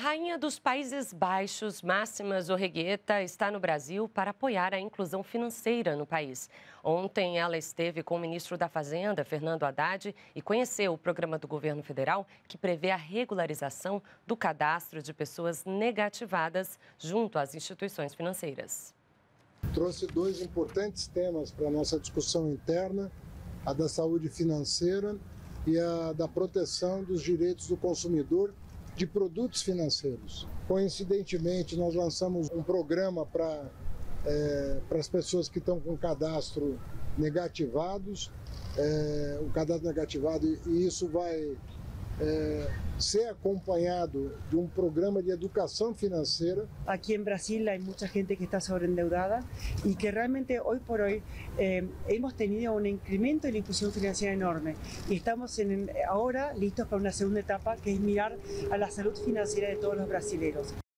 rainha dos Países Baixos, Máxima Zorreguieta, está no Brasil para apoiar a inclusão financeira no país. Ontem, ela esteve com o ministro da Fazenda, Fernando Haddad, e conheceu o programa do governo federal que prevê a regularização do cadastro de pessoas negativadas junto às instituições financeiras. Trouxe dois importantes temas para a nossa discussão interna, a da saúde financeira e a da proteção dos direitos do consumidor de produtos financeiros. Coincidentemente, nós lançamos um programa para as pessoas que estão com cadastro negativados, o cadastro negativado, e isso vai ser acompanhado de um programa de educação financeira. Aqui em Brasil, há muita gente que está sobreendeudada e que realmente, hoje por hoje, hemos tenido um incremento de inclusão financeira enorme. E estamos agora listos para uma segunda etapa, que é mirar a saúde financeira de todos os brasileiros.